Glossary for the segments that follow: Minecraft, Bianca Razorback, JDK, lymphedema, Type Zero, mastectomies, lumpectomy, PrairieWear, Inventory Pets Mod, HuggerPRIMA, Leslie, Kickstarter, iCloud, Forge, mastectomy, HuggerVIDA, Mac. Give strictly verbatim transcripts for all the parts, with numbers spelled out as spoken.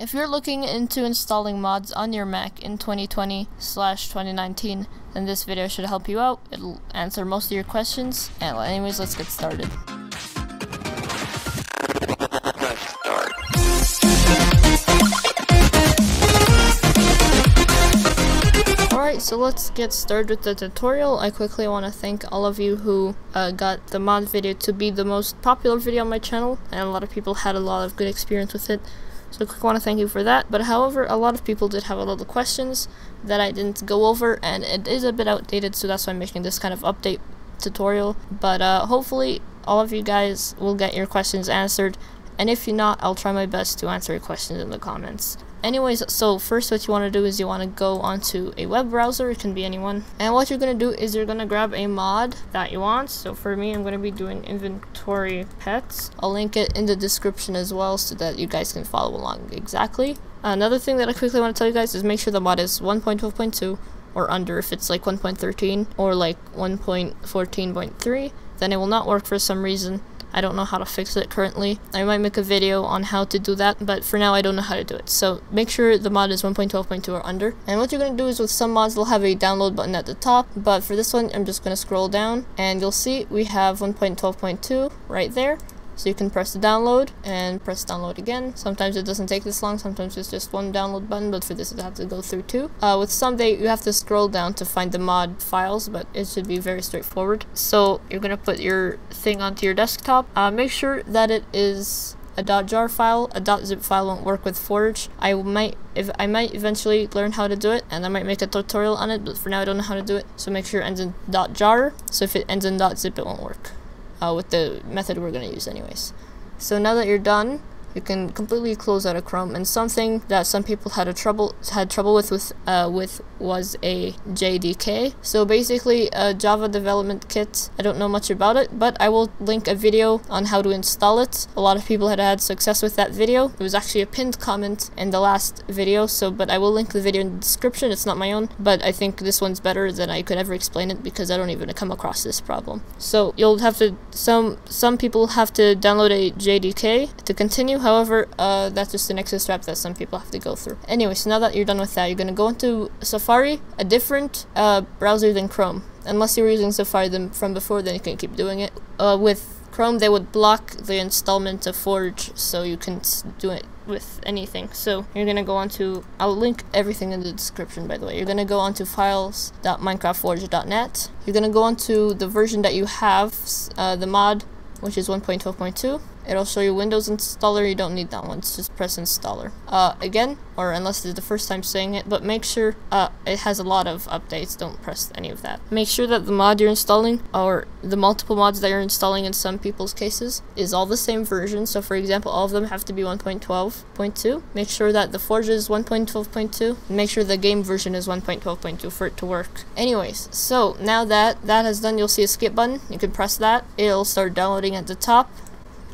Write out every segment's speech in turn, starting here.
If you're looking into installing mods on your Mac in twenty twenty slash twenty nineteen, then this video should help you out. It'll answer most of your questions. And anyways, let's get started. Alright, so let's get started with the tutorial. I quickly want to thank all of you who uh, got the mod video to be the most popular video on my channel, and a lot of people had a lot of good experience with it. So I want to thank you for that, but however, a lot of people did have a lot of questions that I didn't go over, and it is a bit outdated, so that's why I'm making this kind of update tutorial. But uh, hopefully all of you guys will get your questions answered, and if you're not, I'll try my best to answer your questions in the comments. Anyways, so first what you want to do is you want to go onto a web browser, it can be anyone, and what you're going to do is you're going to grab a mod that you want. So for me, I'm going to be doing Inventory Pets. I'll link it in the description as well so that you guys can follow along exactly. Another thing that I quickly want to tell you guys is make sure the mod is one point twelve point two or under. If it's like one point thirteen or like one point fourteen point three, then it will not work for some reason. I don't know how to fix it currently. I might make a video on how to do that, but for now I don't know how to do it. So make sure the mod is one point twelve point two or under. And what you're going to do is with some mods they'll have a download button at the top, but for this one I'm just going to scroll down and you'll see we have one point twelve point two right there. So you can press the download and press download again. Sometimes it doesn't take this long, sometimes it's just one download button, but for this it has to go through two. Uh, with some they you have to scroll down to find the mod files, but it should be very straightforward. So you're gonna put your thing onto your desktop. Uh, make sure that it is a .jar file. A .zip file won't work with Forge. I might if I might eventually learn how to do it, and I might make a tutorial on it, but for now I don't know how to do it. So make sure it ends in .jar. So if it ends in .zip, it won't work. Uh, with the method we're going to use anyways. So now that you're done, you can completely close out of Chrome. And something that some people had a trouble had trouble with with, uh, with was a J D K. So basically a Java development kit. I don't know much about it, but I will link a video on how to install it. A lot of people had had success with that video. It was actually a pinned comment in the last video, so but I will link the video in the description. It's not my own, but I think this one's better than I could ever explain it because I don't even come across this problem. So you'll have to some some people have to download a J D K to continue. However, uh, that's just an extra step that some people have to go through. Anyway, so now that you're done with that, you're going to go into Safari, a different uh, browser than Chrome. Unless you were using Safari them from before, then you can keep doing it. Uh, with Chrome, they would block the installment of Forge, so you can do it with anything. So you're going to go on to, I'll link everything in the description by the way, you're going to go on to files dot minecraft forge dot net. You're going to go on to the version that you have, uh, the mod, which is one point twelve point two. It'll show you Windows installer. You don't need that one. It's just press installer uh, again, or unless it's the first time saying it. But make sure uh, it has a lot of updates. Don't press any of that. Make sure that the mod you're installing, or the multiple mods that you're installing in some people's cases, is all the same version. So for example, all of them have to be one point twelve point two. Make sure that the Forge is one point twelve point two. Make sure the game version is one point twelve point two for it to work. Anyways, so now that that has done, you'll see a skip button. You can press that. It'll start downloading at the top.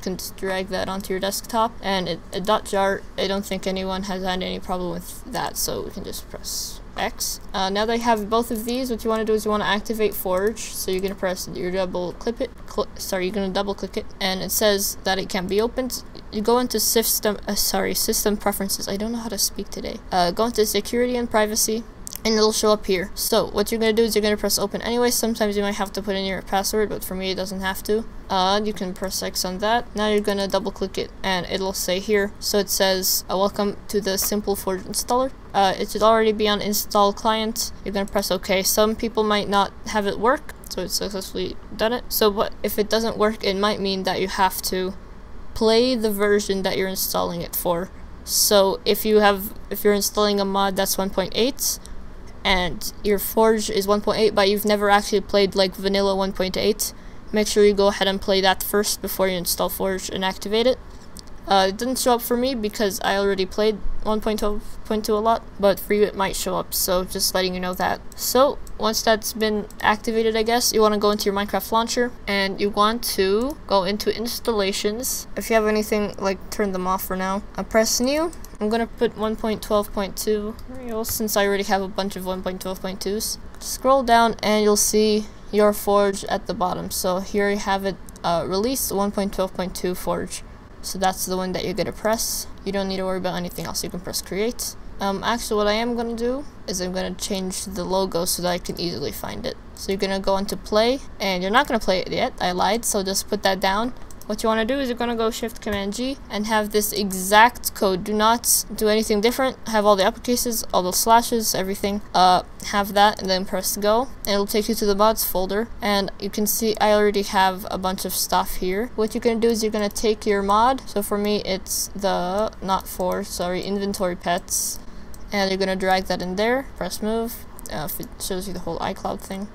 Can just drag that onto your desktop, and it, a dot jar, I don't think anyone has had any problem with that, so we can just press X. Uh, now that you have both of these, what you want to do is you want to activate Forge, so you're going to press your double clip it, cl sorry, you're going to double click it, and it says that it can't be opened. You go into system, uh, sorry, system preferences, I don't know how to speak today. Uh, go into security and privacy, and it'll show up here. So what you're going to do is you're going to press open anyway. Sometimes you might have to put in your password, but for me it doesn't have to. Uh, you can press X on that. Now you're going to double click it and it'll say here. So it says, uh, welcome to the simple Forge installer. Uh, it should already be on install client. You're going to press OK. Some people might not have it work, so it's successfully done it. So but if it doesn't work, it might mean that you have to play the version that you're installing it for. So if you have, if you're installing a mod that's one point eight, and your Forge is one point eight, but you've never actually played like vanilla one point eight, make sure you go ahead and play that first before you install Forge and activate it. Uh, it didn't show up for me because I already played one point twelve point two a lot, but for you it might show up, so just letting you know that. So once that's been activated, I guess, you want to go into your Minecraft launcher, and you want to go into installations. If you have anything, like, turn them off for now. I press new. I'm going to put one point twelve point two, since I already have a bunch of one point twelve point twos. Scroll down and you'll see your Forge at the bottom. So here you have it, uh, release one point twelve point two Forge. So that's the one that you're gonna press. You don't need to worry about anything else. You can press create. Um, actually, what I am gonna do is I'm gonna change the logo so that I can easily find it. So you're gonna go into play, and you're not gonna play it yet. I lied. So just put that down. What you wanna do is you're gonna go Shift Command G and have this exact code. Do not do anything different. Have all the uppercases, all the slashes, everything. Uh, have that, and then press go, and it'll take you to the mods folder. And you can see I already have a bunch of stuff here. What you're gonna do is you're gonna take your mod. So for me, it's the not for sorry Inventory Pets, and you're gonna drag that in there. Press move. Uh, if it shows you the whole iCloud thing.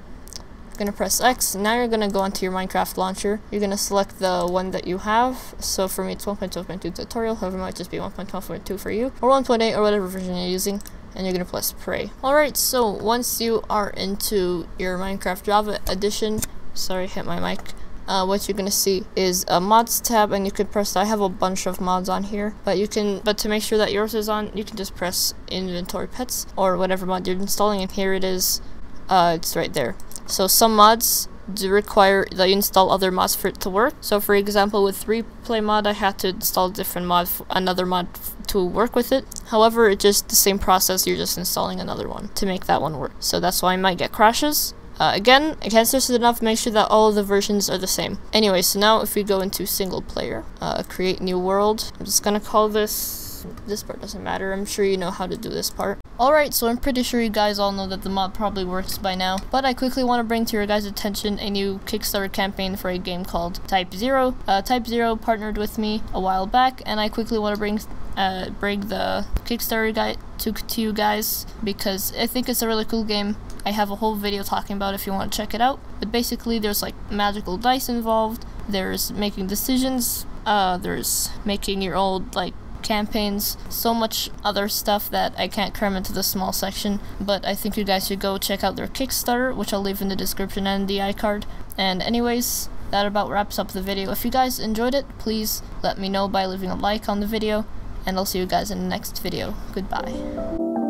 Gonna press X. Now you're gonna go onto your Minecraft launcher. You're gonna select the one that you have. So for me, it's one point twelve point two tutorial. However, it might just be one point twelve point two for you, or one point eight, or whatever version you're using. And you're gonna press play. All right. So once you are into your Minecraft Java Edition, sorry, hit my mic. Uh, what you're gonna see is a mods tab, and you can press. I have a bunch of mods on here, but you can. But to make sure that yours is on, you can just press Inventory Pets or whatever mod you're installing. And here it is. Uh, it's right there. So some mods do require that you install other mods for it to work. So for example, with replay mod, I had to install a different mod, another mod to work with it. However, it's just the same process. You're just installing another one to make that one work. So that's why I might get crashes. Uh, again, I can't stress it enough. Make sure that all of the versions are the same. Anyway, so now if we go into single player, uh, create new world. I'm just gonna call this. This part doesn't matter. I'm sure you know how to do this part. Alright, so I'm pretty sure you guys all know that the mod probably works by now, but I quickly want to bring to your guys' attention a new Kickstarter campaign for a game called Type Zero. Uh, Type Zero partnered with me a while back, and I quickly want to bring uh, bring the Kickstarter guide to, to you guys because I think it's a really cool game. I have a whole video talking about it if you want to check it out. But basically, there's like magical dice involved, there's making decisions, uh, there's making your old like campaigns, so much other stuff that I can't cram into the small section, but I think you guys should go check out their Kickstarter, which I'll leave in the description and the iCard. And anyways, that about wraps up the video. If you guys enjoyed it, please let me know by leaving a like on the video, and I'll see you guys in the next video. Goodbye.